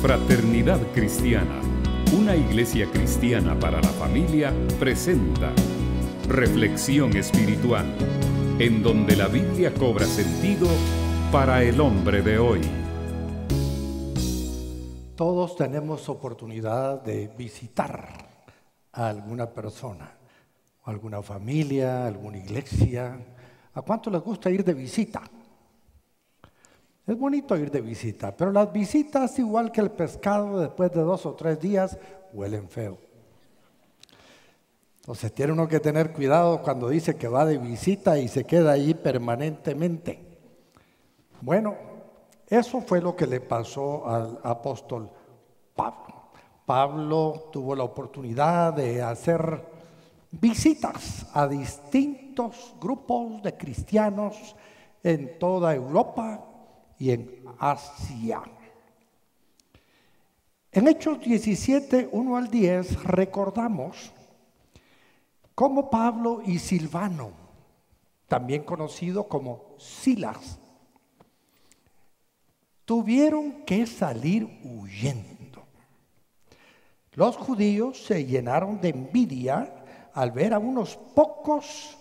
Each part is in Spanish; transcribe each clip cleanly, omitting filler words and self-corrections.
Fraternidad Cristiana, una iglesia cristiana para la familia, presenta Reflexión Espiritual, en donde la Biblia cobra sentido para el hombre de hoy. Todos tenemos oportunidad de visitar a alguna persona, a alguna familia, a alguna iglesia. ¿A cuánto les gusta ir de visita? Es bonito ir de visita, pero las visitas, igual que el pescado, después de 2 o 3 días, huelen feo. Entonces tiene uno que tener cuidado cuando dice que va de visita y se queda ahí permanentemente. Bueno, eso fue lo que le pasó al apóstol Pablo. Pablo tuvo la oportunidad de hacer visitas a distintos grupos de cristianos en toda Europa y en Asia. En Hechos 17, 1 al 10, recordamos cómo Pablo y Silvano, también conocido como Silas, tuvieron que salir huyendo. Los judíos se llenaron de envidia al ver a unos pocos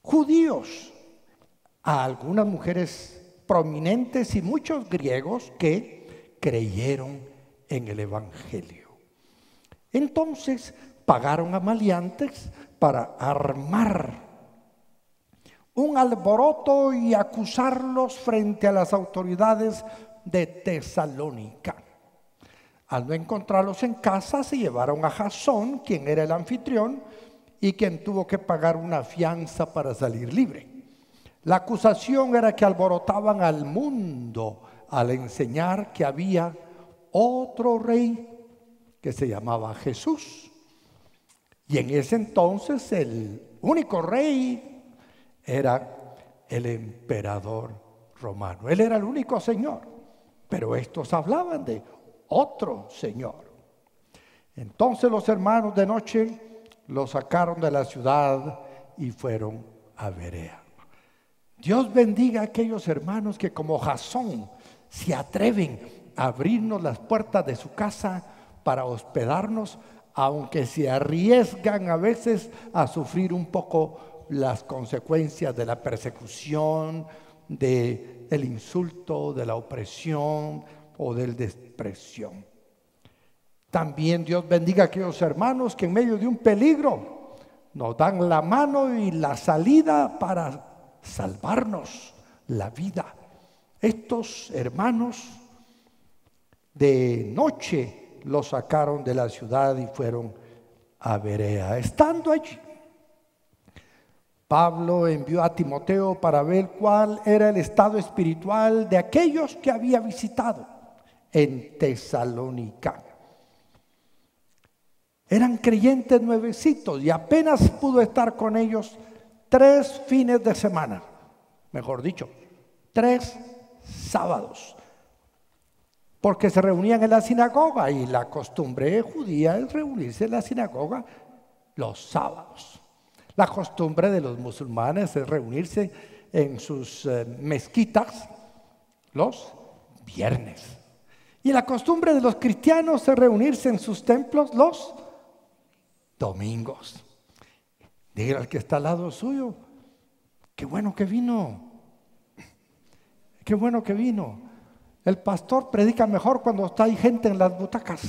judíos, a algunas mujeres prominentes y muchos griegos que creyeron en el Evangelio. Entonces pagaron a maleantes para armar un alboroto y acusarlos frente a las autoridades de Tesalónica. Al no encontrarlos en casa, se llevaron a Jasón, quien era el anfitrión y quien tuvo que pagar una fianza para salir libre. La acusación era que alborotaban al mundo al enseñar que había otro rey que se llamaba Jesús. Y en ese entonces el único rey era el emperador romano. Él era el único señor, pero estos hablaban de otro señor. Entonces los hermanos de noche los sacaron de la ciudad y fueron a Berea. Dios bendiga a aquellos hermanos que como Jasón se atreven a abrirnos las puertas de su casa para hospedarnos, aunque se arriesgan a veces a sufrir un poco las consecuencias de la persecución, del insulto, de la opresión o del desprecio. También Dios bendiga a aquellos hermanos que en medio de un peligro nos dan la mano y la salida para salvarnos la vida. Estos hermanos de noche los sacaron de la ciudad y fueron a Berea. Estando allí, Pablo envió a Timoteo para ver cuál era el estado espiritual de aquellos que había visitado en Tesalónica. Eran creyentes nuevecitos y apenas pudo estar con ellos 3 fines de semana, mejor dicho, 3 sábados, porque se reunían en la sinagoga y la costumbre judía es reunirse en la sinagoga los sábados. La costumbre de los musulmanes es reunirse en sus mezquitas los viernes. Y la costumbre de los cristianos es reunirse en sus templos los domingos. Dígale al que está al lado suyo: qué bueno que vino, qué bueno que vino. El pastor predica mejor cuando está ahí gente en las butacas.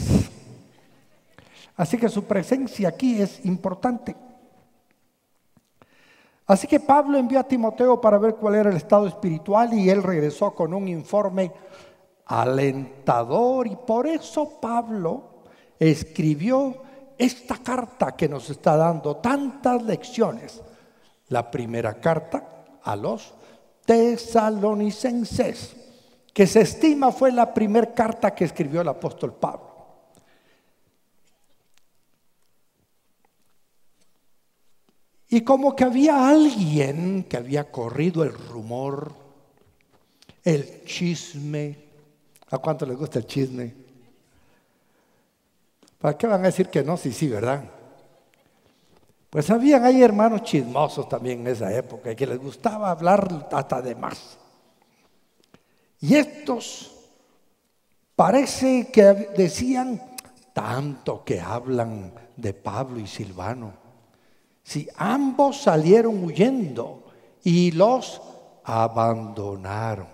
Así que su presencia aquí es importante. Así que Pablo envió a Timoteo para ver cuál era el estado espiritual y él regresó con un informe alentador. Y por eso Pablo escribió esta carta que nos está dando tantas lecciones, la primera carta a los tesalonicenses, que se estima fue la primera carta que escribió el apóstol Pablo. Y como que había alguien que había corrido el rumor, el chisme. ¿A cuánto les gusta el chisme? ¿Para qué van a decir que no? Sí, sí, ¿verdad? Pues habían ahí hermanos chismosos también en esa época, que les gustaba hablar hasta de más. Y estos Parece que decían, tanto que hablan de Pablo y Silvano. Si ambos salieron huyendo y los abandonaron.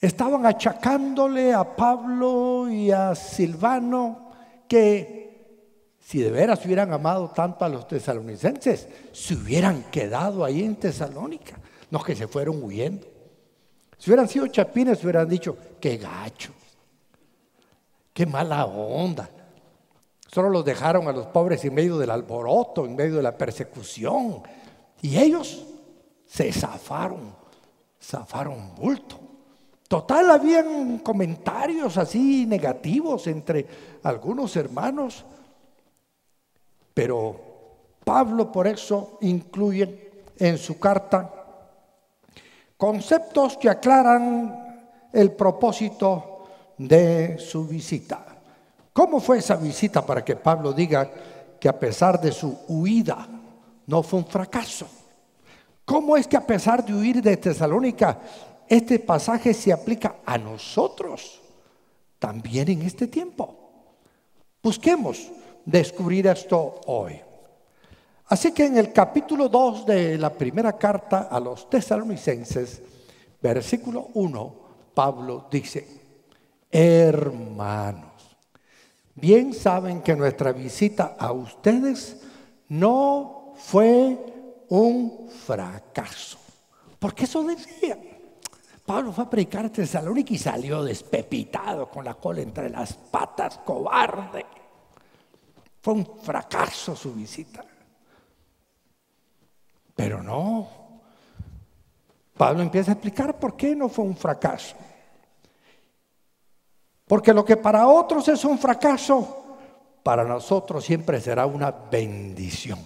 Estaban achacándole a Pablo y a Silvano que si de veras hubieran amado tanto a los tesalonicenses, se hubieran quedado ahí en Tesalónica, no que se fueron huyendo. Si hubieran sido chapines, hubieran dicho, qué gacho, qué mala onda. Solo los dejaron a los pobres en medio del alboroto, en medio de la persecución. Y ellos se zafaron bulto. Total, habían comentarios así negativos entre algunos hermanos. Pero Pablo por eso incluye en su carta conceptos que aclaran el propósito de su visita. ¿Cómo fue esa visita para que Pablo diga que a pesar de su huida no fue un fracaso? ¿Cómo es que a pesar de huir de Tesalónica, este pasaje se aplica a nosotros también en este tiempo? Busquemos descubrir esto hoy. Así que en el capítulo 2 de la primera carta a los tesalonicenses, versículo 1, Pablo dice, hermanos, bien saben que nuestra visita a ustedes no fue un fracaso. Porque eso decía. Pablo fue a predicar a Tesalónica y salió despepitado, con la cola entre las patas, cobarde. Fue un fracaso su visita. Pero no. Pablo empieza a explicar por qué no fue un fracaso. Porque lo que para otros es un fracaso, para nosotros siempre será una bendición.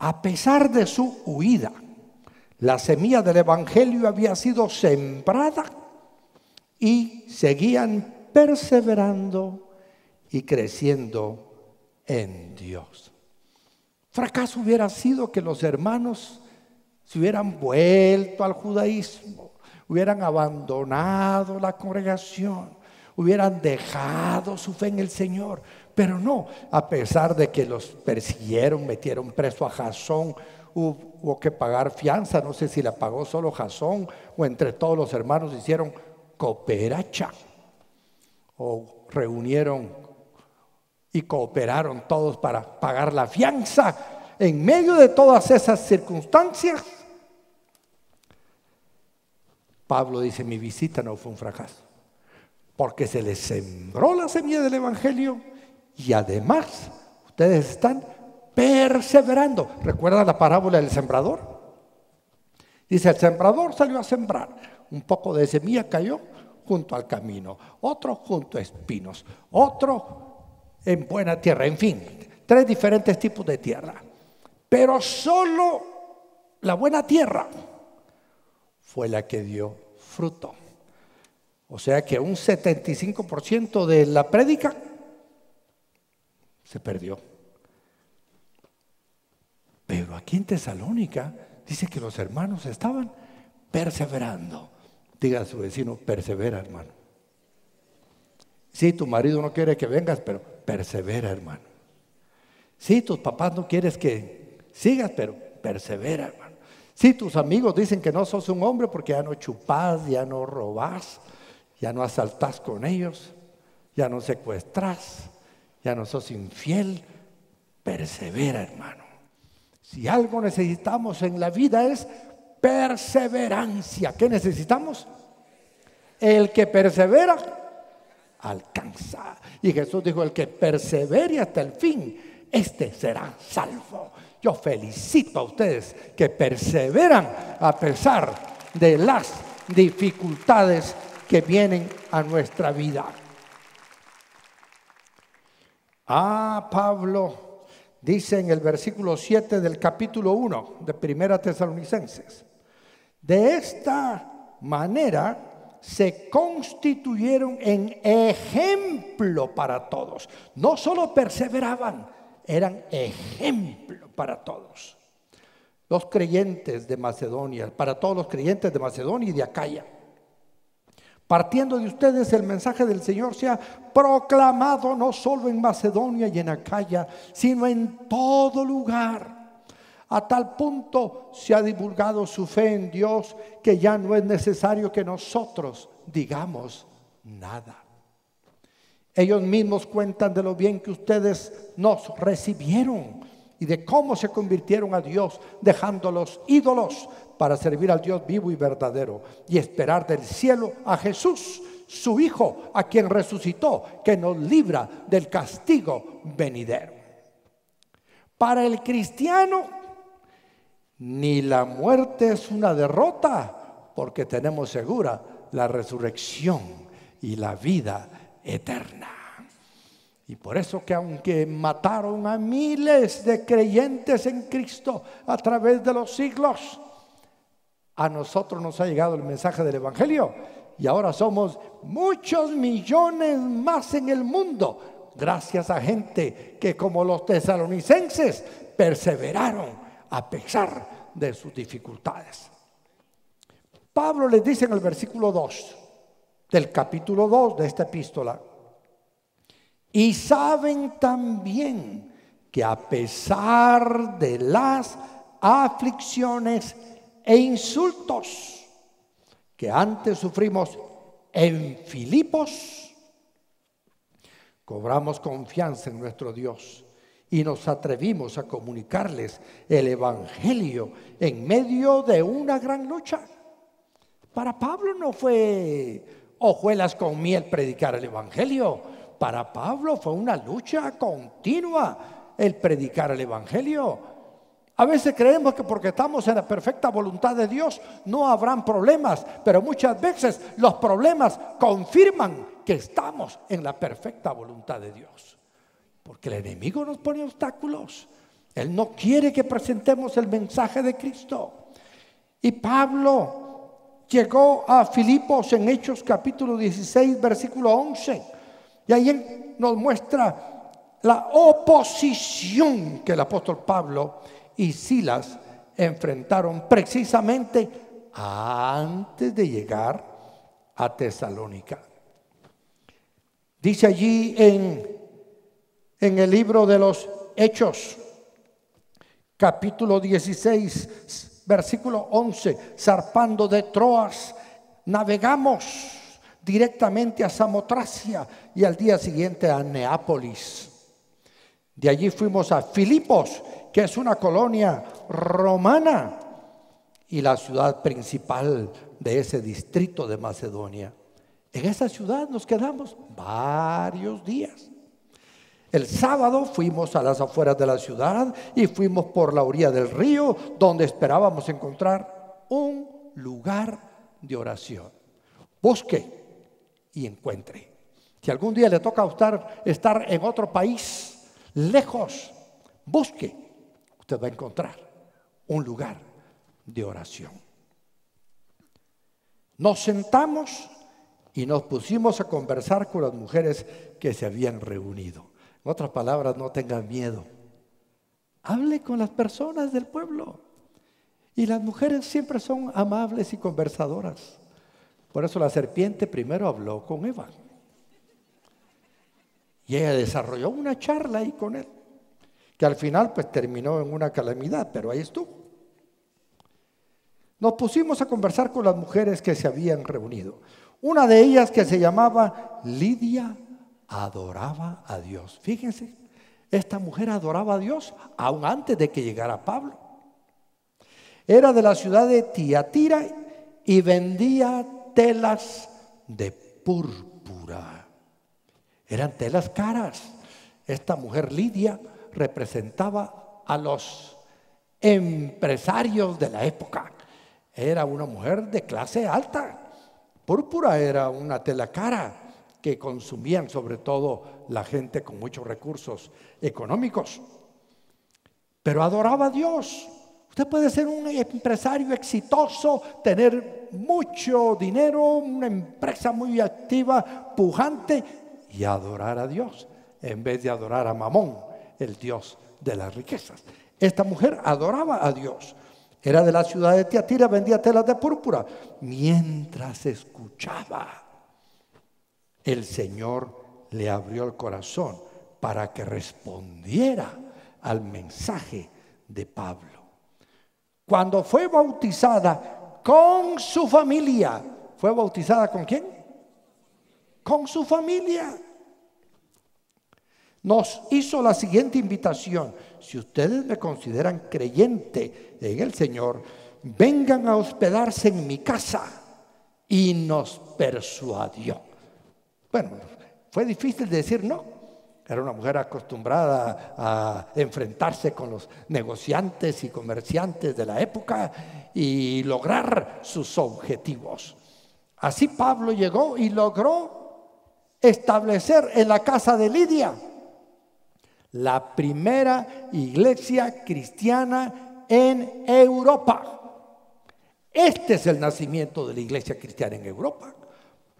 A pesar de su huida, la semilla del evangelio había sido sembrada y seguían perseverando y creciendo en Dios. Fracaso hubiera sido que los hermanos se hubieran vuelto al judaísmo, hubieran abandonado la congregación, hubieran dejado su fe en el Señor. Pero no, a pesar de que los persiguieron, metieron preso a Jasón, hubo que pagar fianza, no sé si la pagó solo Jasón o entre todos los hermanos hicieron cooperacha o reunieron y cooperaron todos para pagar la fianza. En medio de todas esas circunstancias, Pablo dice, mi visita no fue un fracaso, porque se les sembró la semilla del evangelio y además ustedes están perseverando. ¿Recuerdan la parábola del sembrador? Dice, el sembrador salió a sembrar, un poco de semilla cayó junto al camino, otro junto a espinos, otro en buena tierra, en fin, tres diferentes tipos de tierra. Pero solo la buena tierra fue la que dio fruto. O sea que un 75% de la prédica se perdió. Pero aquí en Tesalónica dice que los hermanos estaban perseverando. Diga a su vecino, persevera, hermano. Si tu marido no quiere que vengas, pero persevera, hermano. Si tus papás no quieres que sigas, pero persevera, hermano. Si tus amigos dicen que no sos un hombre porque ya no chupás, ya no robás, ya no asaltás con ellos, ya no secuestrás, ya no sos infiel, persevera, hermano. Si algo necesitamos en la vida es perseverancia. ¿Qué necesitamos? El que persevera, alcanza. Y Jesús dijo, el que persevere hasta el fin, este será salvo. Yo felicito a ustedes que perseveran a pesar de las dificultades que vienen a nuestra vida. Ah, Pablo dice en el versículo 7 del capítulo 1 de Primera Tesalonicenses, de esta manera se constituyeron en ejemplo para todos. No solo perseveraban, eran ejemplo para todos. los creyentes de Macedonia, para todos los creyentes de Macedonia y de Acaya. Partiendo de ustedes, el mensaje del Señor sea proclamado no solo en Macedonia y en Acaya, sino en todo lugar. A tal punto se ha divulgado su fe en Dios que ya no es necesario que nosotros digamos nada. Ellos mismos cuentan de lo bien que ustedes nos recibieron y de cómo se convirtieron a Dios, dejando los ídolos para servir al Dios vivo y verdadero y esperar del cielo a Jesús, su Hijo, a quien resucitó, que nos libra del castigo venidero. Para el cristiano, ni la muerte es una derrota, porque tenemos segura la resurrección y la vida eterna. Y por eso que aunque mataron a miles de creyentes en Cristo a través de los siglos, a nosotros nos ha llegado el mensaje del Evangelio y ahora somos muchos millones más en el mundo, gracias a gente que, como los tesalonicenses, perseveraron a pesar de sus dificultades. Pablo les dice en el versículo 2 del capítulo 2 de esta epístola: y saben también que a pesar de las aflicciones e insultos que antes sufrimos en Filipos, cobramos confianza en nuestro Dios y nos atrevimos a comunicarles el Evangelio en medio de una gran lucha. Para Pablo no fue hojuelas con miel predicar el Evangelio. Para Pablo fue una lucha continua el predicar el Evangelio. A veces creemos que porque estamos en la perfecta voluntad de Dios no habrán problemas, pero muchas veces los problemas confirman que estamos en la perfecta voluntad de Dios. Porque el enemigo nos pone obstáculos. Él no quiere que presentemos el mensaje de Cristo. Y Pablo llegó a Filipos en Hechos capítulo 16, versículo 11. Y ahí nos muestra la oposición que el apóstol Pablo y Silas enfrentaron precisamente antes de llegar a Tesalónica. Dice allí en el libro de los Hechos, capítulo 16, versículo 11, zarpando de Troas, navegamos directamente a Samotracia y al día siguiente a Neápolis. De allí fuimos a Filipos, que es una colonia romana y la ciudad principal de ese distrito de Macedonia. En esa ciudad nos quedamos varios días. El sábado fuimos a las afueras de la ciudad y fuimos por la orilla del río, donde esperábamos encontrar un lugar de oración. Busque y encuentre. Si algún día le toca estar en otro país, lejos, busque. Usted va a encontrar un lugar de oración. Nos sentamos y nos pusimos a conversar con las mujeres que se habían reunido. En otras palabras, no tengan miedo. Hable con las personas del pueblo. Y las mujeres siempre son amables y conversadoras. Por eso la serpiente primero habló con Eva. Y ella desarrolló una charla ahí con él, que al final pues terminó en una calamidad, pero ahí estuvo. Nos pusimos a conversar con las mujeres que se habían reunido. Una de ellas, que se llamaba Lidia, adoraba a Dios. Fíjense, esta mujer adoraba a Dios aún antes de que llegara Pablo. Era de la ciudad de Tiatira y vendía telas de púrpura. Eran telas caras. Esta mujer Lidia representaba a los empresarios de la época. Era una mujer de clase alta. Púrpura era una tela cara que consumían sobre todo la gente con muchos recursos económicos. Pero adoraba a Dios. Usted puede ser un empresario exitoso, tener mucho dinero, una empresa muy activa, pujante, y adorar a Dios en vez de adorar a Mamón, el dios de las riquezas. Esta mujer adoraba a Dios. era de la ciudad de Tiatira, vendía telas de púrpura. Mientras escuchaba, el Señor le abrió el corazón para que respondiera al mensaje de Pablo. Cuando fue bautizada con su familia, ¿fue bautizada con quién? Con su familia. Nos hizo la siguiente invitación: si ustedes me consideran creyente en el Señor, vengan a hospedarse en mi casa. Y nos persuadió. Bueno, fue difícil de decir no. Era una mujer acostumbrada a enfrentarse con los negociantes y comerciantes de la época y lograr sus objetivos. Así Pablo llegó y logró establecer en la casa de Lidia la primera iglesia cristiana en Europa. Este es el nacimiento de la iglesia cristiana en Europa.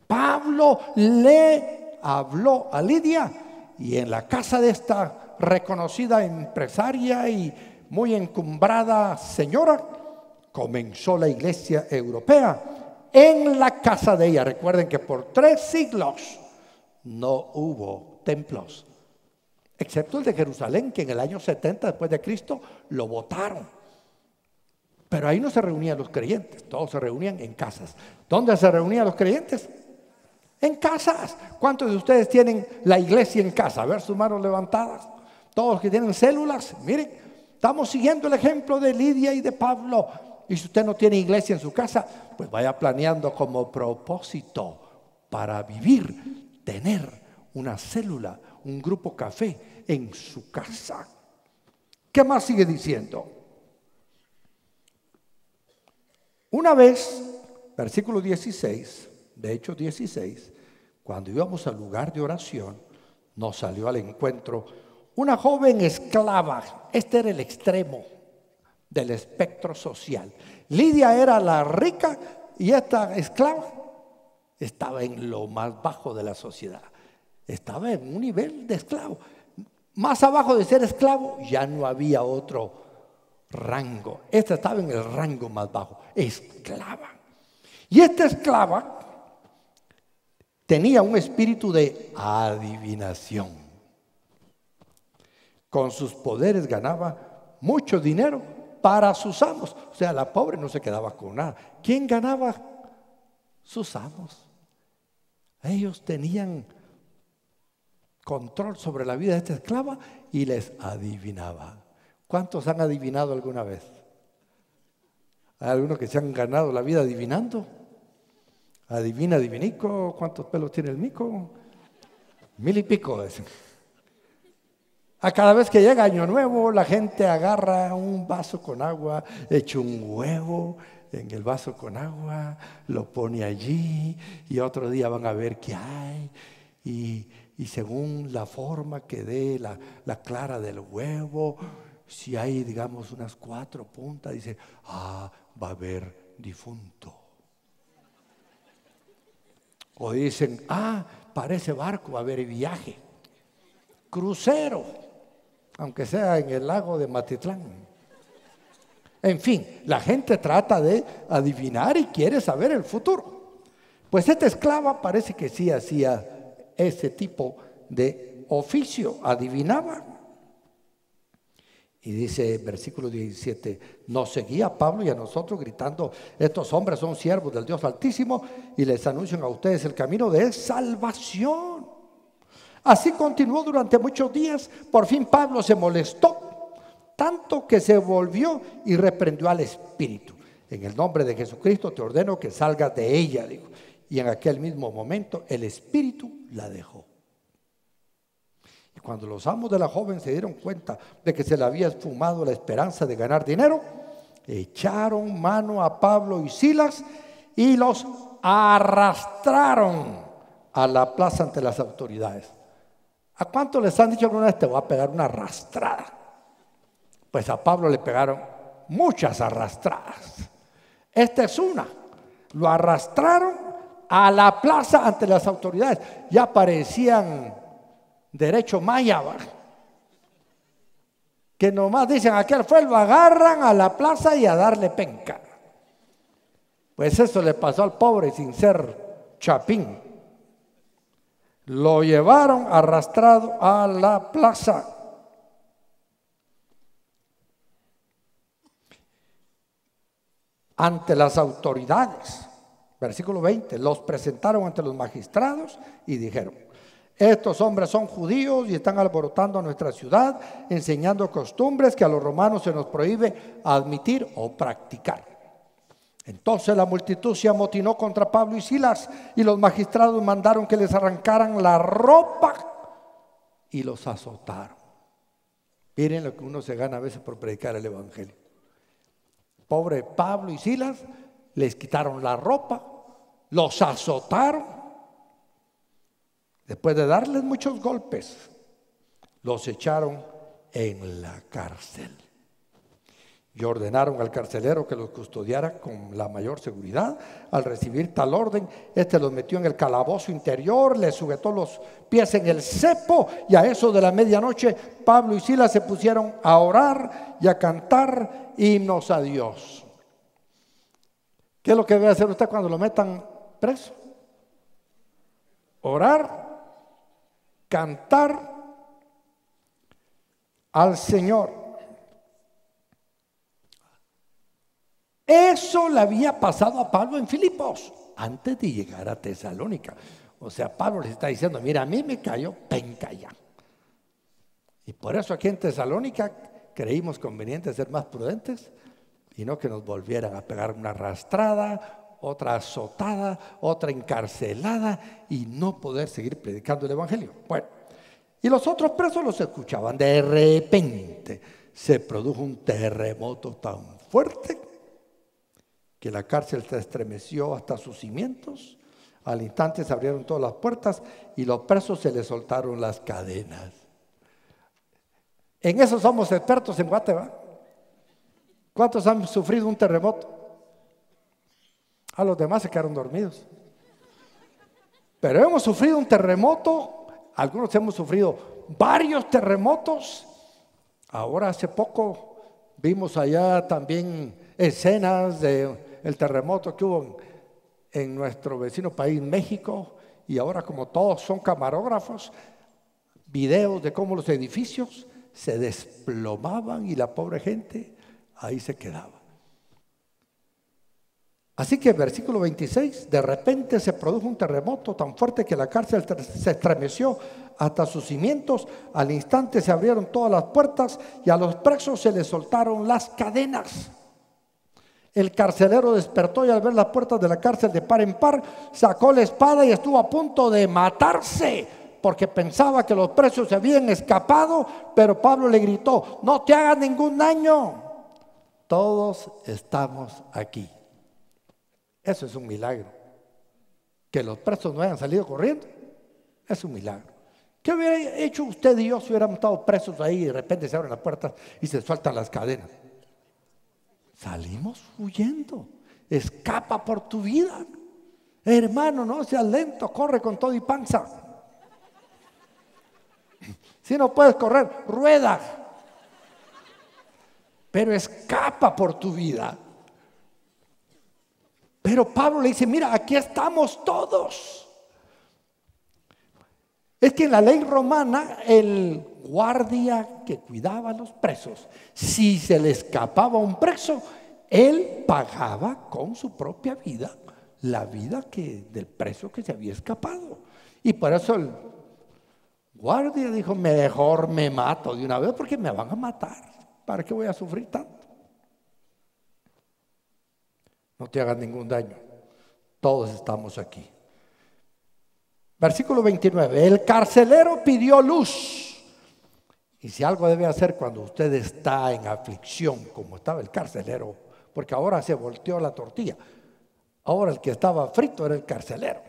Pablo le habló a Lidia y en la casa de esta reconocida empresaria y muy encumbrada señora comenzó la iglesia europea en la casa de ella. Recuerden que por 3 siglos no hubo templos, excepto el de Jerusalén, que en el año 70 después de Cristo lo botaron. Pero ahí no se reunían los creyentes, todos se reunían en casas. ¿Dónde se reunían los creyentes? En casas. ¿Cuántos de ustedes tienen la iglesia en casa? A ver sus manos levantadas. Todos los que tienen células, miren, estamos siguiendo el ejemplo de Lidia y de Pablo. Y si usted no tiene iglesia en su casa, pues vaya planeando como propósito para vivir, tener una célula, un grupo café en su casa. ¿Qué más sigue diciendo? Una vez, versículo 16, de Hechos 16, cuando íbamos al lugar de oración, nos salió al encuentro una joven esclava. Este era el extremo del espectro social. Lidia era la rica y esta esclava estaba en lo más bajo de la sociedad. Estaba en un nivel de esclavo. Más abajo de ser esclavo ya no había otro rango. Esta estaba en el rango más bajo, esclava. Y esta esclava tenía un espíritu de adivinación. Con sus poderes ganaba mucho dinero para sus amos. O sea, la pobre no se quedaba con nada. ¿Quién ganaba? Sus amos. Ellos tenían control sobre la vida de esta esclava y les adivinaba. ¿Cuántos han adivinado alguna vez? ¿Hay algunos que se han ganado la vida adivinando? Adivina, adivinico, ¿cuántos pelos tiene el mico? 1000 y pico. A cada vez que llega Año Nuevo, la gente agarra un vaso con agua, echa un huevo en el vaso con agua, lo pone allí y otro día van a ver qué hay. Y según la forma que dé la clara del huevo, si hay, digamos, unas 4 puntas, dice, ah, va a haber difunto. O dicen, ah, para ese barco va a haber viaje, crucero, aunque sea en el lago de Matitlán. En fin, la gente trata de adivinar y quiere saber el futuro. Pues esta esclava parece que sí hacía ese tipo de oficio, adivinaba. Y dice versículo 17, nos seguía Pablo y a nosotros gritando, estos hombres son siervos del Dios Altísimo y les anuncian a ustedes el camino de salvación. Así continuó durante muchos días. Por fin Pablo se molestó tanto que se volvió y reprendió al espíritu. En el nombre de Jesucristo te ordeno que salgas de ella, dijo. Y en aquel mismo momento el espíritu la dejó. Y cuando los amos de la joven se dieron cuenta de que se le había esfumado la esperanza de ganar dinero, echaron mano a Pablo y Silas y los arrastraron a la plaza ante las autoridades. ¿A cuántos les han dicho alguna vez te voy a pegar una arrastrada? Pues a Pablo le pegaron muchas arrastradas. Esta es una. Lo arrastraron a la plaza ante las autoridades. Ya parecían derecho maya. que nomás dicen aquel fue, lo agarran a la plaza y a darle penca. Pues eso le pasó al pobre sin ser chapín. Lo llevaron arrastrado a la plaza. Ante las autoridades, versículo 20, los presentaron ante los magistrados y dijeron: estos hombres son judíos y están alborotando nuestra ciudad, enseñando costumbres que a los romanos se nos prohíbe admitir o practicar. Entonces la multitud se amotinó contra Pablo y Silas, y los magistrados mandaron que les arrancaran la ropa y los azotaron. Miren lo que uno se gana a veces por predicar el evangelio. Pobre Pablo y Silas, les quitaron la ropa, los azotaron. Después de darles muchos golpes, los echaron en la cárcel. Y ordenaron al carcelero que los custodiara con la mayor seguridad. Al recibir tal orden, este los metió en el calabozo interior, les sujetó los pies en el cepo, y a eso de la medianoche Pablo y Silas se pusieron a orar y a cantar himnos a Dios. ¿Qué es lo que debe hacer usted cuando lo metan preso? Orar, cantar al Señor. Eso le había pasado a Pablo en Filipos antes de llegar a Tesalónica. O sea, Pablo les está diciendo: mira, a mí me cayó penca ya. Y por eso aquí en Tesalónica creímos conveniente ser más prudentes y no que nos volvieran a pegar una arrastrada, otra azotada, otra encarcelada y no poder seguir predicando el evangelio. Bueno, y los otros presos los escuchaban. De repente se produjo un terremoto tan fuerte que la cárcel se estremeció hasta sus cimientos. Al instante se abrieron todas las puertas y los presos se les soltaron las cadenas. En eso somos expertos en Guatemala. ¿Cuántos han sufrido un terremoto? A los demás se quedaron dormidos. Pero hemos sufrido un terremoto, algunos hemos sufrido varios terremotos. Ahora hace poco vimos allá también escenas del terremoto que hubo en nuestro vecino país, México, y ahora como todos son camarógrafos, videos de cómo los edificios se desplomaban y la pobre gente ahí se quedaba. Así que versículo 26, de repente se produjo un terremoto tan fuerte que la cárcel se estremeció hasta sus cimientos. Al instante se abrieron todas las puertas y a los presos se les soltaron las cadenas. El carcelero despertó y al ver las puertas de la cárcel de par en par, sacó la espada y estuvo a punto de matarse porque pensaba que los presos se habían escapado, pero Pablo le gritó: no te hagas ningún daño, todos estamos aquí. Eso es un milagro. Que los presos no hayan salido corriendo es un milagro. ¿Qué hubiera hecho usted y yo si hubiéramos estado presos ahí y de repente se abren las puertas y se sueltan las cadenas? Salimos huyendo. Escapa por tu vida, hermano, no seas lento, corre con todo y panza. Si no puedes correr, rueda, pero escapa por tu vida. Pero Pablo le dice: mira, aquí estamos todos. Es que en la ley romana el guardia que cuidaba a los presos, si se le escapaba un preso, él pagaba con su propia vida la vida del preso que se había escapado. Y por eso el guardia dijo: mejor me mato de una vez porque me van a matar. ¿Para qué voy a sufrir tanto? No te hagas ningún daño, todos estamos aquí. Versículo 29, el carcelero pidió luz. Y si algo debe hacer cuando usted está en aflicción, como estaba el carcelero, porque ahora se volteó la tortilla. Ahora el que estaba frito era el carcelero.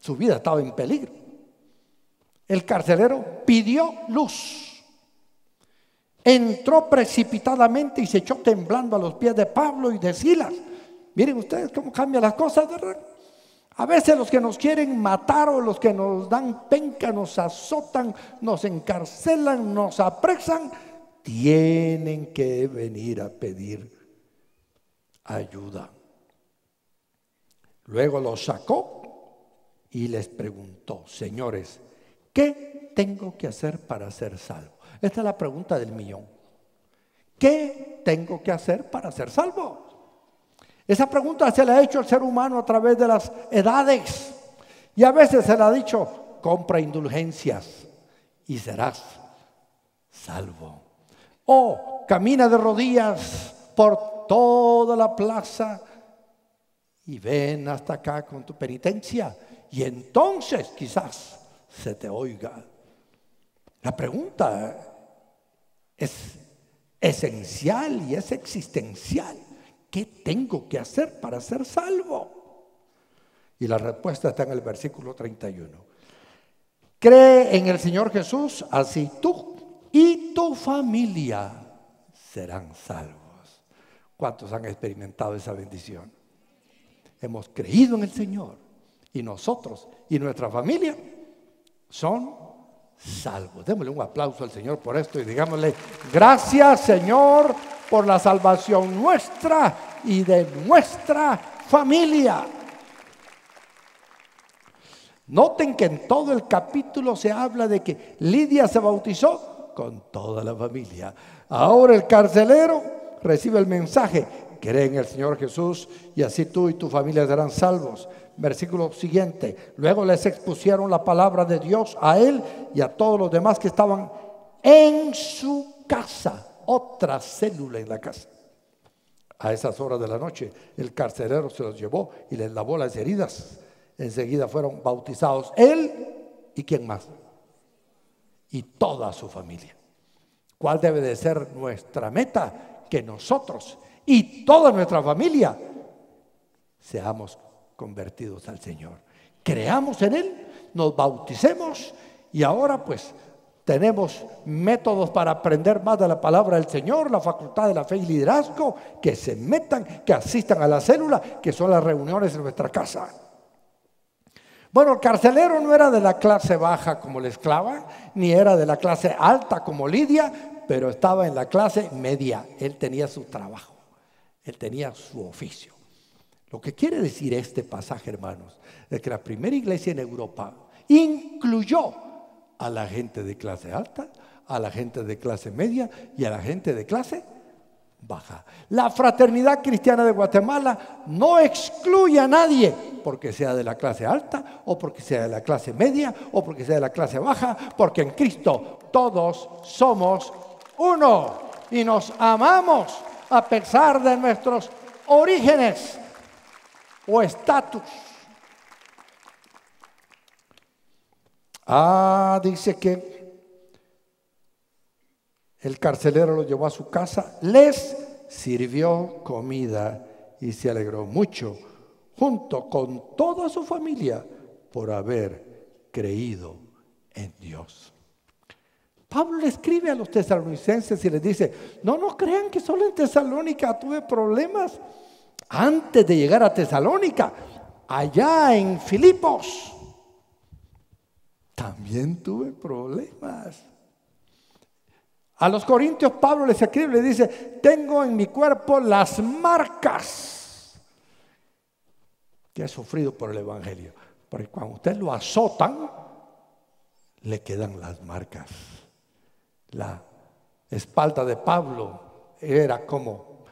Su vida estaba en peligro. El carcelero pidió luz. Entró precipitadamente y se echó temblando a los pies de Pablo y de Silas. Miren ustedes cómo cambian las cosas, ¿verdad? A veces los que nos quieren matar o los que nos dan penca, nos azotan, nos encarcelan, nos apresan, tienen que venir a pedir ayuda. Luego los sacó y les preguntó: señores, ¿qué tengo que hacer para ser salvo? Esta es la pregunta del millón. ¿Qué tengo que hacer para ser salvo? Esa pregunta se la ha hecho el ser humano a través de las edades. Y a veces se le ha dicho: compra indulgencias y serás salvo. O camina de rodillas por toda la plaza y ven hasta acá con tu penitencia, y entonces quizás se te oiga. La pregunta es esencial y es existencial. ¿Qué tengo que hacer para ser salvo? Y la respuesta está en el versículo 31. Cree en el Señor Jesús, así tú y tu familia serán salvos. ¿Cuántos han experimentado esa bendición? Hemos creído en el Señor y nosotros y nuestra familia son salvos. Démosle un aplauso al Señor por esto y digámosle: gracias, Señor, por la salvación nuestra y de nuestra familia. Noten que en todo el capítulo se habla de que Lidia se bautizó con toda la familia. Ahora el carcelero recibe el mensaje: cree en el Señor Jesús y así tú y tu familia serán salvos. Versículo siguiente: luego les expusieron la palabra de Dios a él y a todos los demás que estaban en su casa. Otra célula en la casa. A esas horas de la noche, el carcelero se los llevó y les lavó las heridas. Enseguida fueron bautizados él y ¿quién más? Y toda su familia. ¿Cuál debe de ser nuestra meta? Que nosotros y toda nuestra familia seamos convertidos al Señor. Creamos en Él, nos bauticemos y ahora pues tenemos métodos para aprender más de la palabra del Señor, la facultad de la fe y liderazgo, que se metan, que asistan a la célula, que son las reuniones en nuestra casa. Bueno, el carcelero no era de la clase baja como la esclava, ni era de la clase alta como Lidia, pero estaba en la clase media. Él tenía su trabajo, él tenía su oficio. Lo que quiere decir este pasaje, hermanos, es que la primera iglesia en Europa incluyó a la gente de clase alta, a la gente de clase media y a la gente de clase baja. La Fraternidad Cristiana de Guatemala no excluye a nadie porque sea de la clase alta o porque sea de la clase media o porque sea de la clase baja, porque en Cristo todos somos uno y nos amamos a pesar de nuestros orígenes o estatus. Dice que el carcelero lo llevó a su casa, les sirvió comida y se alegró mucho junto con toda su familia por haber creído en Dios. Pablo le escribe a los tesalonicenses y les dice: no crean que solo en Tesalónica tuve problemas. Antes de llegar a Tesalónica, allá en Filipos, también tuve problemas. A los corintios Pablo les escribe y le dice: tengo en mi cuerpo las marcas que he sufrido por el evangelio. Porque cuando usted lo azotan, le quedan las marcas. La espalda de Pablo era como,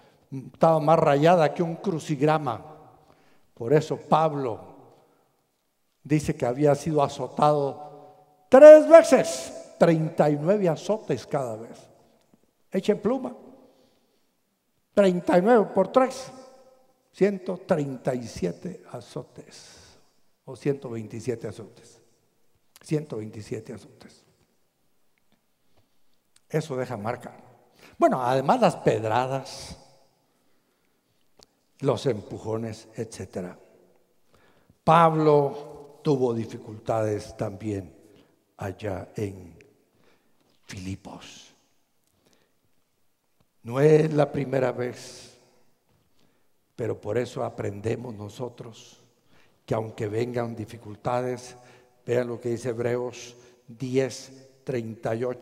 estaba más rayada que un crucigrama. Por eso Pablo dice que había sido azotado 3 veces, 39 azotes cada vez. Echen pluma. 39 por 3, 137 azotes. O 127 azotes. 127 azotes. Eso deja marca. Bueno, además las pedradas, los empujones, etc. Pablo tuvo dificultades también allá en Filipos. No es la primera vez, pero por eso aprendemos nosotros que aunque vengan dificultades, vean lo que dice Hebreos 10:38.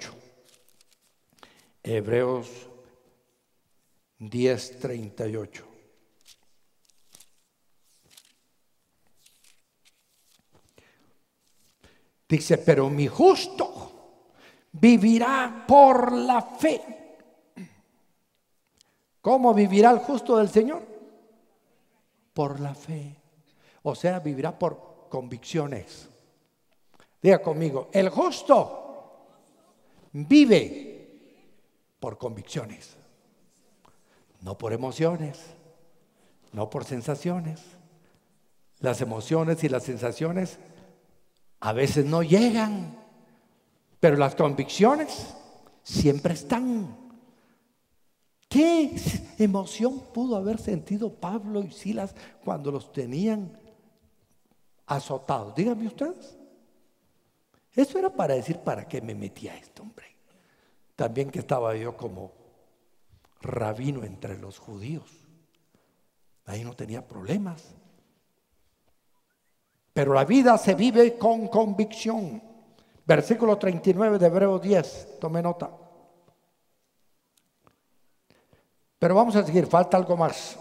Hebreos 10:38. Dice, pero mi justo vivirá por la fe. ¿Cómo vivirá el justo del Señor? Por la fe. O sea, vivirá por convicciones. Diga conmigo, el justo vive por convicciones. No por emociones, no por sensaciones. Las emociones y las sensaciones a veces no llegan, pero las convicciones siempre están. ¿Qué emoción pudo haber sentido Pablo y Silas cuando los tenían azotados? Díganme ustedes. Eso era para decir, ¿para qué me metía esto, hombre? También que estaba yo como rabino entre los judíos. Ahí no tenía problemas. Pero la vida se vive con convicción. Versículo 39 de Hebreos 10. Tome nota. Pero vamos a seguir, falta algo más.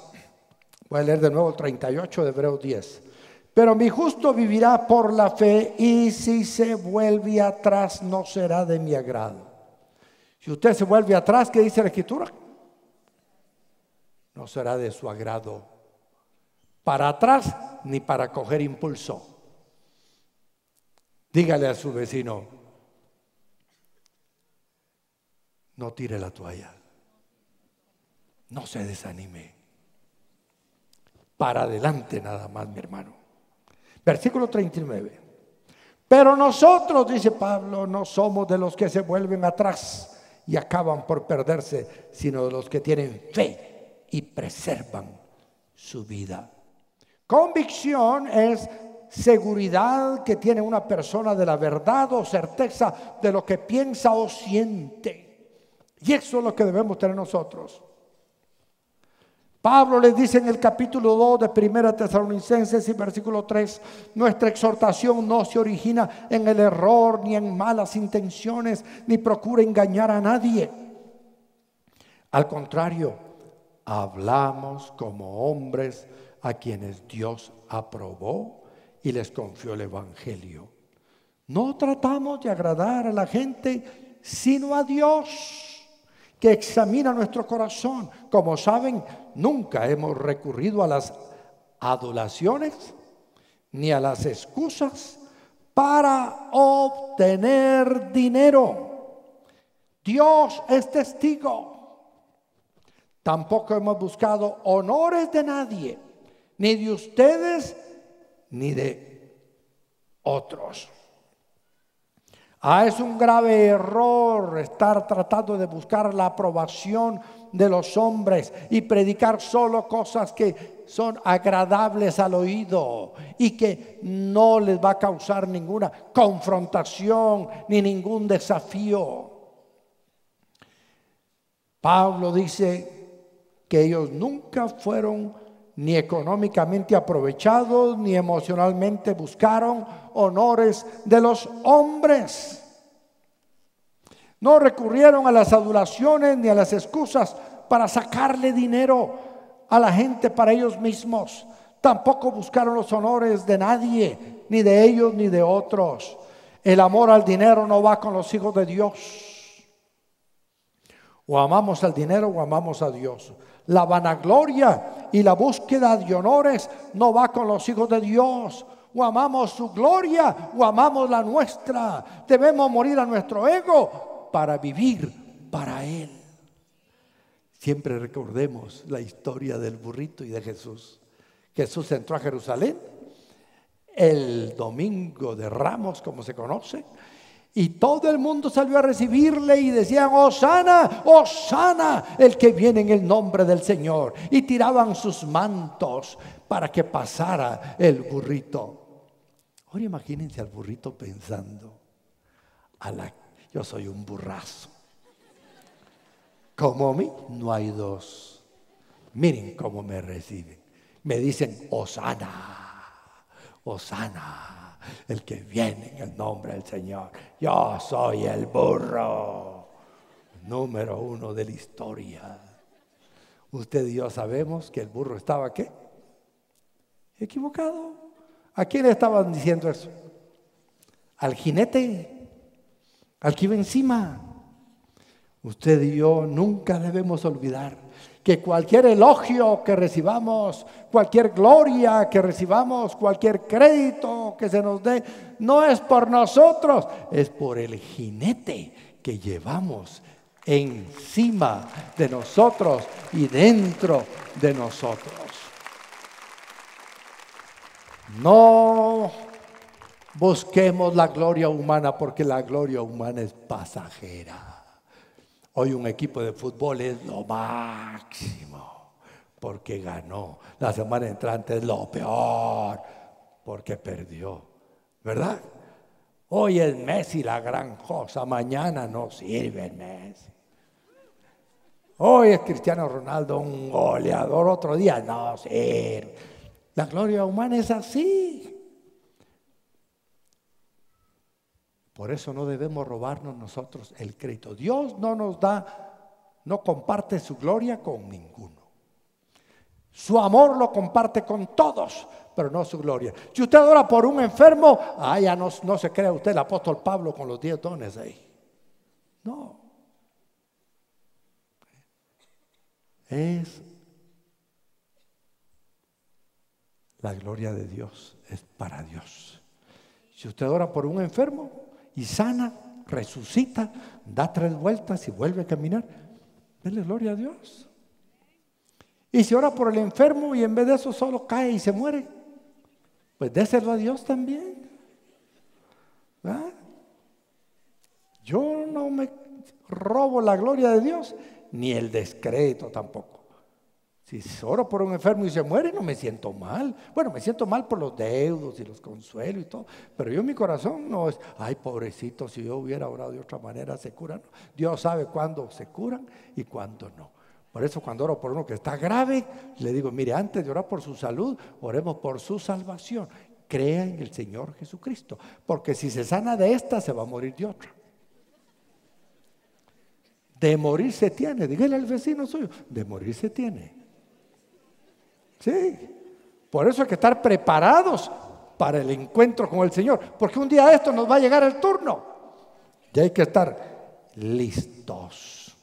Voy a leer de nuevo el 38 de Hebreos 10. Pero mi justo vivirá por la fe, y si se vuelve atrás no será de mi agrado. Si usted se vuelve atrás, ¿qué dice la Escritura? No será de su agrado. Para atrás ni para coger impulso. Dígale a su vecino, no tire la toalla, no se desanime, para adelante nada más, mi hermano. Versículo 39. Pero nosotros, dice Pablo, no somos de los que se vuelven atrás y acaban por perderse, sino de los que tienen fe y preservan su vida. Convicción es seguridad que tiene una persona de la verdad o certeza de lo que piensa o siente. Y eso es lo que debemos tener nosotros. Pablo les dice en el capítulo 2 de Primera Tesalonicenses y versículo 3, nuestra exhortación no se origina en el error ni en malas intenciones, ni procura engañar a nadie. Al contrario, hablamos como hombres a quienes Dios aprobó y les confió el Evangelio. No tratamos de agradar a la gente, sino a Dios, que examina nuestro corazón. Como saben, nunca hemos recurrido a las adulaciones ni a las excusas para obtener dinero. Dios es testigo. Tampoco hemos buscado honores de nadie, ni de ustedes, ni de otros. Es un grave error estar tratando de buscar la aprobación de los hombres y predicar solo cosas que son agradables al oído y que no les va a causar ninguna confrontación ni ningún desafío. Pablo dice que ellos nunca fueron ni económicamente aprovechados, ni emocionalmente buscaron honores de los hombres. No recurrieron a las adulaciones ni a las excusas para sacarle dinero a la gente para ellos mismos. Tampoco buscaron los honores de nadie, ni de ellos ni de otros. El amor al dinero no va con los hijos de Dios. O amamos al dinero o amamos a Dios. La vanagloria y la búsqueda de honores no va con los hijos de Dios. O amamos su gloria o amamos la nuestra. Debemos morir a nuestro ego para vivir para Él. Siempre recordemos la historia del burrito y de Jesús. Jesús entró a Jerusalén el domingo de Ramos, como se conoce, y todo el mundo salió a recibirle y decían, Hosana, Hosana, el que viene en el nombre del Señor. Y tiraban sus mantos para que pasara el burrito. Ahora imagínense al burrito pensando, yo soy un burrazo. Como a mí no hay dos. Miren cómo me reciben. Me dicen, Hosana, Hosana, el que viene en el nombre del Señor. Yo soy el burro. número uno de la historia. Usted y yo sabemos que el burro estaba, ¿qué? Equivocado. ¿A quién le estaban diciendo eso? Al jinete, al que iba encima. Usted y yo nunca debemos olvidar que cualquier elogio que recibamos, cualquier gloria que recibamos, cualquier crédito que se nos dé, no es por nosotros, es por el jinete que llevamos encima de nosotros y dentro de nosotros. No busquemos la gloria humana, porque la gloria humana es pasajera. Hoy un equipo de fútbol es lo máximo porque ganó. La semana entrante es lo peor porque perdió, ¿verdad? Hoy es Messi la gran cosa, mañana no sirve el Messi. Hoy es Cristiano Ronaldo un goleador, otro día no sirve. La gloria humana es así. Por eso no debemos robarnos nosotros el crédito. Dios no nos da, no comparte su gloria con ninguno. Su amor lo comparte con todos, pero no su gloria. Si usted ora por un enfermo, ya no se crea usted el apóstol Pablo con los 10 dones ahí. No. Es la gloria de Dios, es para Dios. Si usted ora por un enfermo y sana, resucita, da 3 vueltas y vuelve a caminar, denle gloria a Dios. Y si ora por el enfermo y en vez de eso solo cae y se muere, pues déselo a Dios también. ¿Verdad? Yo no me robo la gloria de Dios, ni el descrédito tampoco. Si oro por un enfermo y se muere, no me siento mal. Bueno, me siento mal por los deudos y los consuelos y todo, pero yo en mi corazón no es, ay pobrecito, si yo hubiera orado de otra manera se curan. No. Dios sabe cuándo se curan y cuándo no. Por eso cuando oro por uno que está grave, le digo, mire, antes de orar por su salud, oremos por su salvación. Crea en el Señor Jesucristo, porque si se sana de esta, se va a morir de otra. De morir se tiene, dígale al vecino suyo, de morir se tiene. Sí, por eso hay que estar preparados para el encuentro con el Señor, porque un día esto nos va a llegar el turno y hay que estar listos.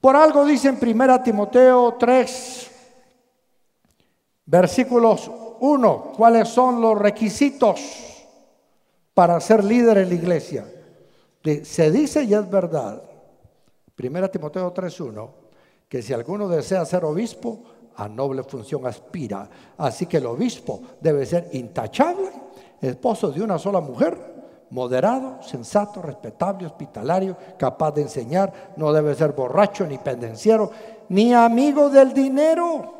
Por algo dice en 1 Timoteo 3, versículos 1, ¿cuáles son los requisitos para ser líder en la iglesia? Se dice y es verdad, 1 Timoteo 3:1, que si alguno desea ser obispo, a noble función aspira. Así que el obispo debe ser intachable, esposo de una sola mujer, moderado, sensato, respetable, hospitalario, capaz de enseñar, no debe ser borracho ni pendenciero, ni amigo del dinero,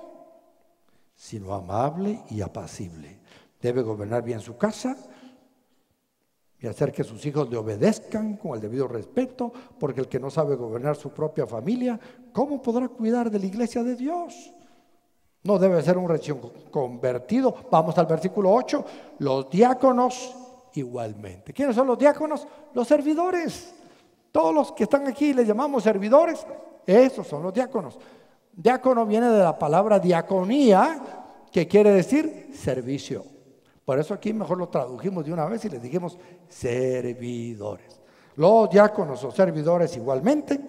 sino amable y apacible. Debe gobernar bien su casa y hacer que sus hijos le obedezcan con el debido respeto, porque el que no sabe gobernar su propia familia, ¿cómo podrá cuidar de la iglesia de Dios? No debe ser un recién convertido. Vamos al versículo 8. Los diáconos igualmente. ¿Quiénes son los diáconos? Los servidores. Todos los que están aquí les llamamos servidores. Esos son los diáconos. Diácono viene de la palabra diaconía, que quiere decir servicio. Por eso aquí mejor lo tradujimos de una vez y les dijimos servidores. Los diáconos o servidores igualmente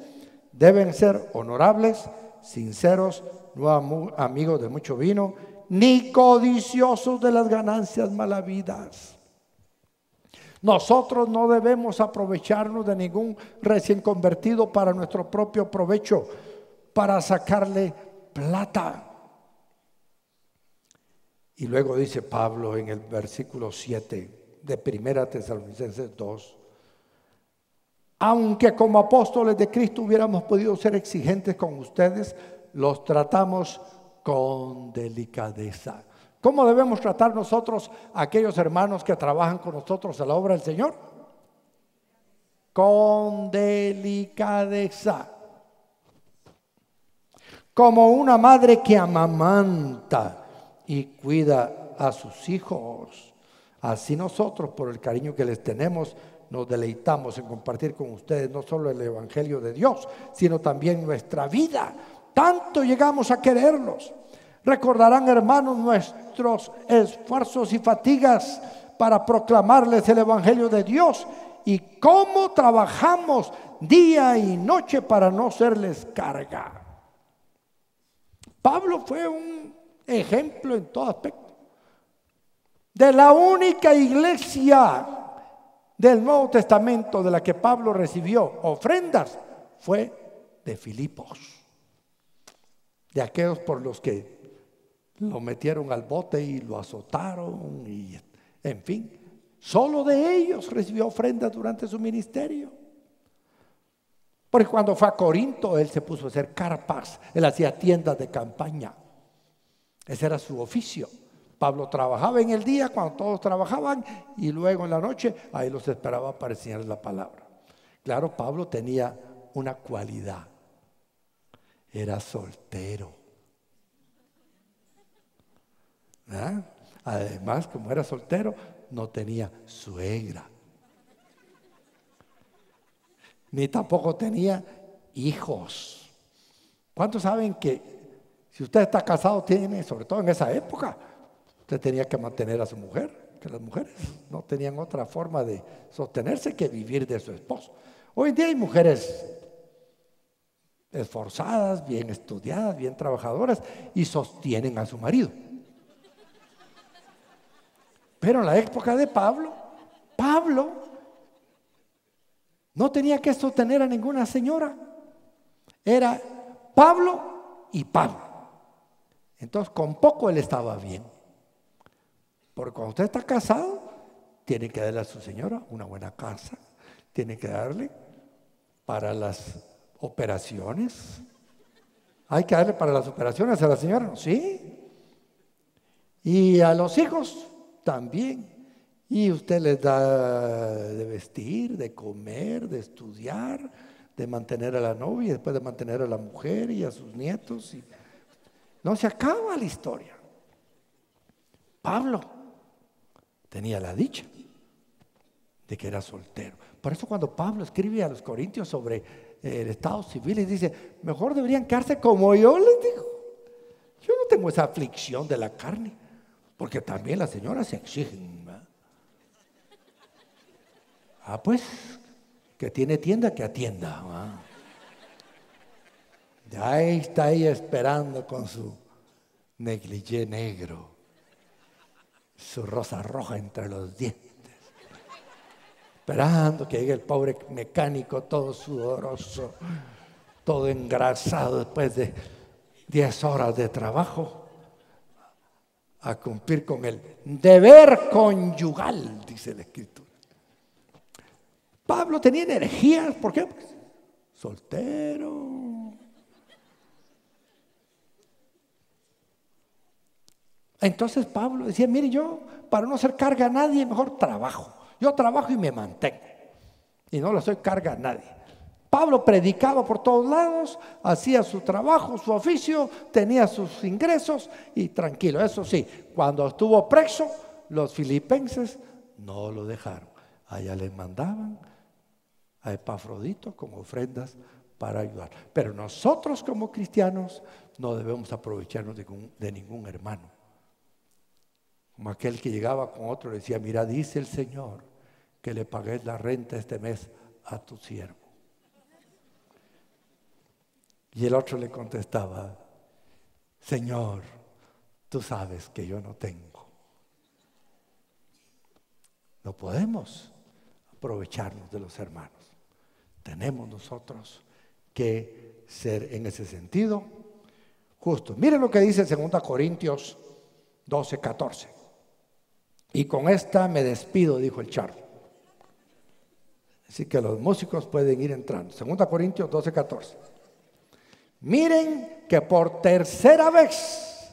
deben ser honorables, sinceros, no amigos de mucho vino, ni codiciosos de las ganancias malavidas. Nosotros no debemos aprovecharnos de ningún recién convertido para nuestro propio provecho, para sacarle plata. Y luego dice Pablo en el versículo 7 de 1 Tesalonicenses 2, aunque como apóstoles de Cristo hubiéramos podido ser exigentes con ustedes, los tratamos con delicadeza. ¿Cómo debemos tratar nosotros a aquellos hermanos que trabajan con nosotros en la obra del Señor? Con delicadeza. Como una madre que amamanta y cuida a sus hijos. Así nosotros, por el cariño que les tenemos, nos deleitamos en compartir con ustedes no solo el Evangelio de Dios, sino también nuestra vida. Tanto llegamos a quererlos. Recordarán, hermanos, nuestros esfuerzos y fatigas para proclamarles el Evangelio de Dios y cómo trabajamos día y noche para no serles carga. Pablo fue un ejemplo en todo aspecto de la única iglesia del Nuevo Testamento de la que Pablo recibió ofrendas, fue de Filipos, de aquellos por los que lo metieron al bote y lo azotaron y en fin, solo de ellos recibió ofrendas durante su ministerio. Porque cuando fue a Corinto, él se puso a hacer carpas, él hacía tiendas de campaña. Ese era su oficio. Pablo trabajaba en el día cuando todos trabajaban y luego en la noche ahí los esperaba para enseñarles la palabra. Claro, Pablo tenía una cualidad. Era soltero. ¿Ah? Además, como era soltero, no tenía suegra. Ni tampoco tenía hijos. ¿Cuántos saben que si usted está casado tiene, sobre todo en esa época, usted tenía que mantener a su mujer? Que las mujeres no tenían otra forma de sostenerse que vivir de su esposo. Hoy en día hay mujeres esforzadas, bien estudiadas, bien trabajadoras y sostienen a su marido. Pero en la época de Pablo, no tenía que sostener a ninguna señora. Era Pablo y Pablo. Entonces, con poco él estaba bien. Porque cuando usted está casado, tiene que darle a su señora una buena casa. Tiene que darle para las operaciones. Hay que darle para las operaciones a la señora, ¿sí? Y a los hijos también, y usted les da de vestir, de comer, de estudiar, de mantener a la novia y después de mantener a la mujer y a sus nietos. Y no se acaba la historia. Pablo tenía la dicha de que era soltero. Por eso cuando Pablo escribe a los corintios sobre el estado civil y dice, mejor deberían quedarse como yo les digo. Yo no tengo esa aflicción de la carne. Porque también las señoras se exigen, ¿verdad? Ah, pues, que tiene tienda, que atienda, ¿verdad? Ya ahí está ella esperando con su negligé negro, su rosa roja entre los dientes, esperando que llegue el pobre mecánico todo sudoroso, todo engrasado después de 10 horas de trabajo, a cumplir con el deber conyugal, dice la Escritura. Pablo tenía energías, ¿por qué? Pues, soltero. Entonces Pablo decía, mire, yo para no ser carga a nadie, mejor trabajo. Yo trabajo y me mantengo. Y no le soy carga a nadie. Pablo predicaba por todos lados, hacía su trabajo, su oficio, tenía sus ingresos y tranquilo. Eso sí, cuando estuvo preso, los filipenses no lo dejaron. Allá les mandaban a Epafrodito con ofrendas para ayudar. Pero nosotros como cristianos no debemos aprovecharnos de ningún hermano. Como aquel que llegaba con otro y decía, mira, dice el Señor que le pagues la renta este mes a tu siervo. Y el otro le contestaba, Señor, tú sabes que yo no tengo. No podemos aprovecharnos de los hermanos. Tenemos nosotros que ser en ese sentido justos. Miren lo que dice 2 Corintios 12, 14. Y con esta me despido, dijo el charro. Así que los músicos pueden ir entrando. 2 Corintios 12, 14. Miren que por tercera vez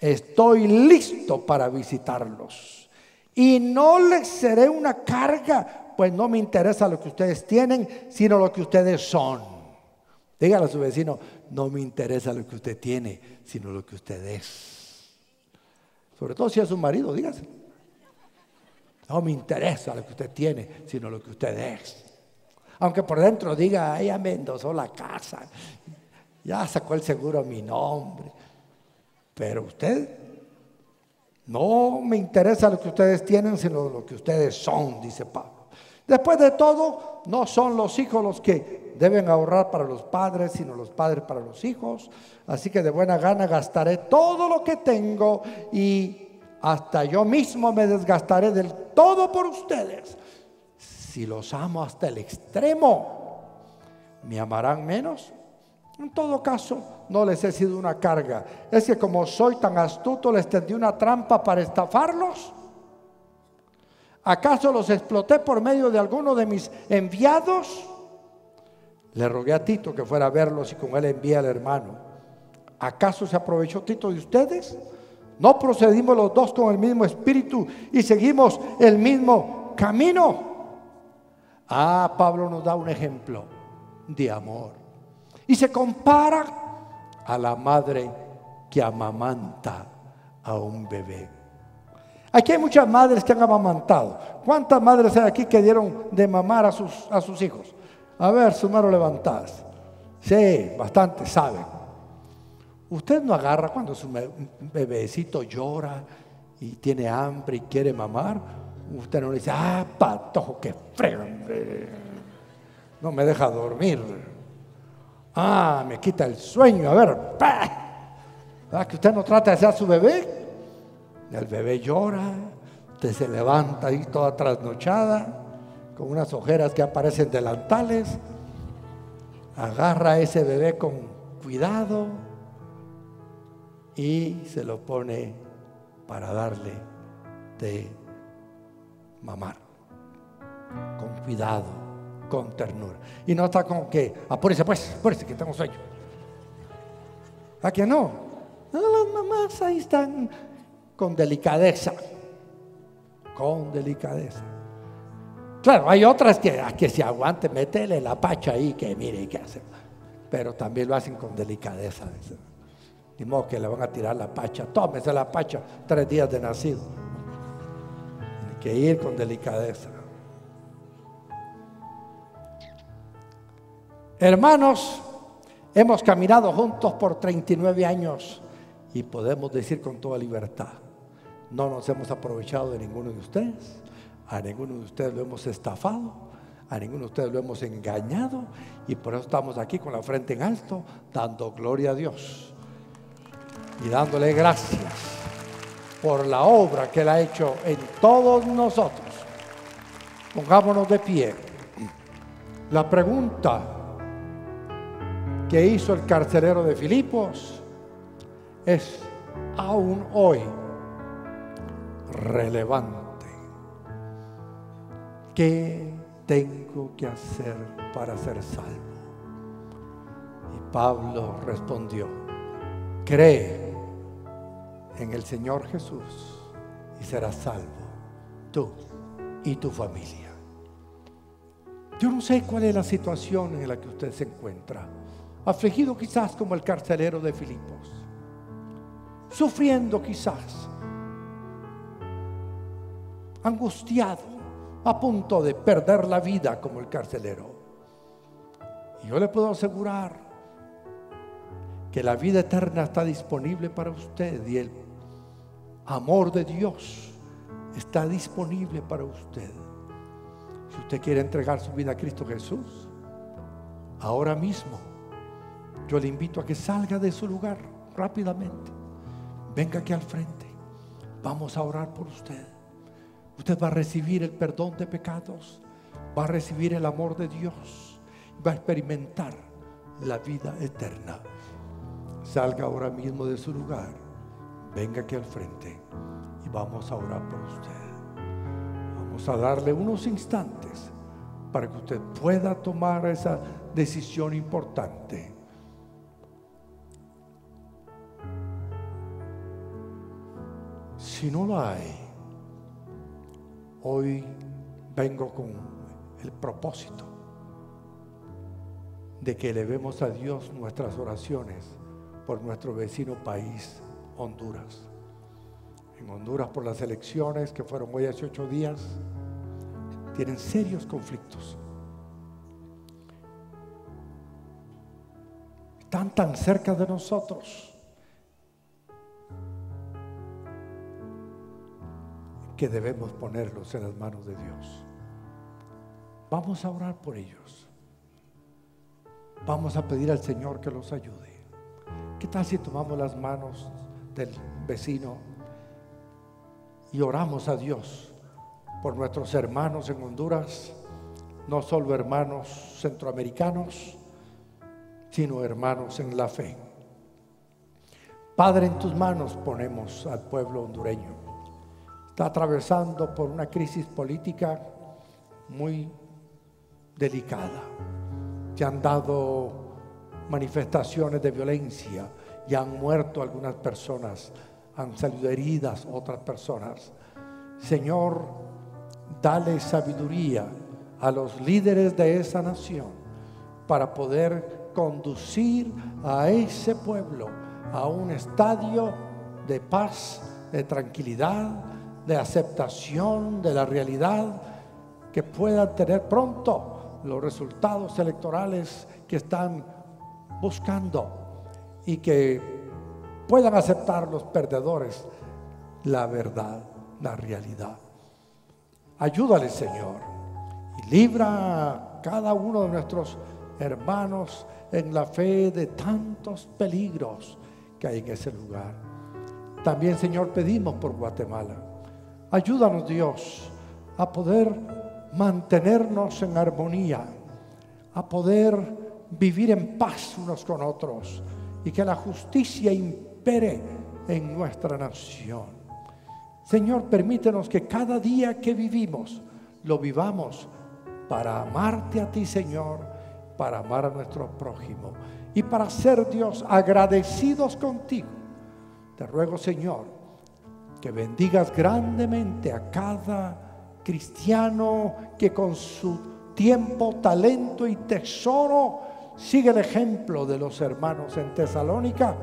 estoy listo para visitarlos y no les seré una carga, pues no me interesa lo que ustedes tienen, sino lo que ustedes son. Dígale a su vecino, no me interesa lo que usted tiene, sino lo que usted es. Sobre todo si es su marido, dígase. No me interesa lo que usted tiene, sino lo que usted es. Aunque por dentro diga, ella me endosó la casa, ya sacó el seguro a mi nombre. Pero usted, no me interesa lo que ustedes tienen, sino lo que ustedes son, dice Pablo. Después de todo, no son los hijos los que deben ahorrar para los padres, sino los padres para los hijos. Así que de buena gana gastaré todo lo que tengo y hasta yo mismo me desgastaré del todo por ustedes. Si los amo hasta el extremo, ¿me amarán menos? En todo caso, no les he sido una carga. Es que como soy tan astuto, les tendí una trampa para estafarlos. ¿Acaso los exploté por medio de alguno de mis enviados? Le rogué a Tito que fuera a verlos y con él envié al hermano. ¿Acaso se aprovechó Tito de ustedes? ¿No procedimos los dos con el mismo espíritu y seguimos el mismo camino? Ah, Pablo nos da un ejemplo de amor. Y se compara a la madre que amamanta a un bebé. Aquí hay muchas madres que han amamantado. ¿Cuántas madres hay aquí que dieron de mamar a sus hijos? A ver, sus manos levantadas. Sí, bastante, saben. Usted no agarra cuando su bebecito llora y tiene hambre y quiere mamar. Usted no le dice, ah, patojo, que frega, no me deja dormir. Ah, me quita el sueño, a ver. ¿Verdad que usted no trata de hacer a su bebé? El bebé llora, usted se levanta ahí toda trasnochada, con unas ojeras que aparecen delantales. Agarra a ese bebé con cuidado y se lo pone para darle de mamar con cuidado, con ternura, y no está con que apúrese pues, apúrese que tengo sueño. ¿A que no? No, las mamás ahí están con delicadeza, con delicadeza. Claro, hay otras que se aguante, métele la pacha ahí, que mire qué hace, pero también lo hacen con delicadeza. Ni modo que le van a tirar la pacha. Tómese la pacha, 3 días de nacido. Hay que ir con delicadeza. Hermanos, hemos caminado juntos por 39 años y podemos decir con toda libertad, no nos hemos aprovechado de ninguno de ustedes, a ninguno de ustedes lo hemos estafado, a ninguno de ustedes lo hemos engañado, y por eso estamos aquí con la frente en alto, dando gloria a Dios y dándole gracias por la obra que Él ha hecho en todos nosotros. Pongámonos de pie. La pregunta que hizo el carcelero de Filipos es aún hoy relevante. ¿Qué tengo que hacer para ser salvo? Y Pablo respondió, cree en el Señor Jesús y serás salvo, tú y tu familia. Yo no sé cuál es la situación en la que usted se encuentra, afligido quizás como el carcelero de Filipos, sufriendo quizás, angustiado, a punto de perder la vida como el carcelero. Y yo le puedo asegurar que la vida eterna está disponible para usted y el amor de Dios está disponible para usted. Si usted quiere entregar su vida a Cristo Jesús, ahora mismo yo le invito a que salga de su lugar rápidamente. Venga aquí al frente. Vamos a orar por usted. Usted va a recibir el perdón de pecados, va a recibir el amor de Dios, va a experimentar la vida eterna. Salga ahora mismo de su lugar, venga aquí al frente y vamos a orar por usted. Vamos a darle unos instantes para que usted pueda tomar esa decisión importante. Si no la hay, hoy vengo con el propósito de que elevemos a Dios nuestras oraciones por nuestro vecino país, Honduras. en Honduras por las elecciones que fueron hoy hace 8 días, tienen serios conflictos. Están tan cerca de nosotros que debemos ponerlos en las manos de Dios. Vamos a orar por ellos. Vamos a pedir al Señor que los ayude. ¿Qué tal si tomamos las manos del vecino y oramos a Dios por nuestros hermanos en Honduras? No solo hermanos centroamericanos, sino hermanos en la fe. Padre, en tus manos ponemos al pueblo hondureño. Está atravesando por una crisis política muy delicada. Se han dado manifestaciones de violencia y han muerto algunas personas, han salido heridas otras personas. Señor, dale sabiduría a los líderes de esa nación para poder conducir a ese pueblo a un estadio de paz, de tranquilidad, de aceptación de la realidad, que puedan tener pronto los resultados electorales que están buscando y que puedan aceptar los perdedores la verdad, la realidad. Ayúdale, Señor, y libra a cada uno de nuestros hermanos en la fe de tantos peligros que hay en ese lugar. También, Señor, pedimos por Guatemala. Ayúdanos, Dios, a poder mantenernos en armonía, a poder vivir en paz unos con otros, y que la justicia impere en nuestra nación. Señor, permítenos que cada día que vivimos lo vivamos para amarte a ti, Señor, para amar a nuestro prójimo y para ser, Dios, agradecidos contigo. Te ruego, Señor, que bendigas grandemente a cada cristiano que con su tiempo, talento y tesoro sigue el ejemplo de los hermanos en Tesalónica,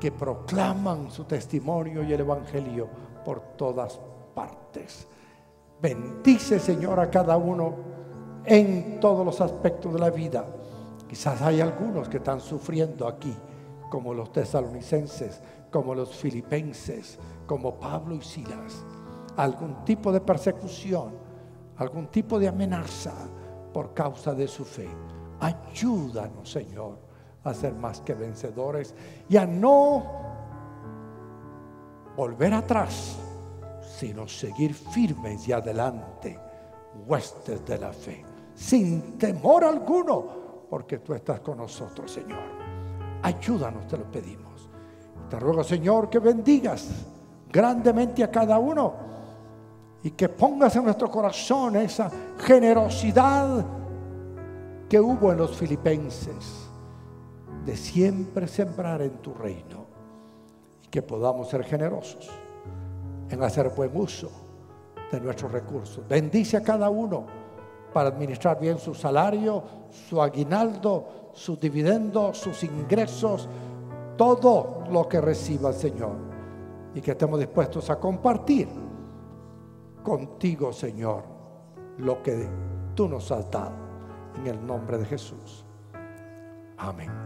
que proclaman su testimonio y el evangelio por todas partes. Bendice, Señor, a cada uno en todos los aspectos de la vida. Quizás hay algunos que están sufriendo aquí, como los tesalonicenses, como los filipenses, como Pablo y Silas. Algún tipo de persecución, algún tipo de amenaza por causa de su fe. Ayúdanos, Señor, a ser más que vencedores y a no volver atrás, sino seguir firmes y adelante, huestes de la fe, sin temor alguno, porque tú estás con nosotros, Señor. Ayúdanos, te lo pedimos. Te ruego, Señor, que bendigas grandemente a cada uno, y que pongas en nuestro corazón esa generosidad que hubo en los filipenses, de siempre sembrar en tu reino, y que podamos ser generosos en hacer buen uso de nuestros recursos. Bendice a cada uno para administrar bien su salario, su aguinaldo, sus dividendos, sus ingresos, todo lo que reciba el Señor, y que estemos dispuestos a compartir contigo, Señor, lo que tú nos has dado, en el nombre de Jesús. Amén.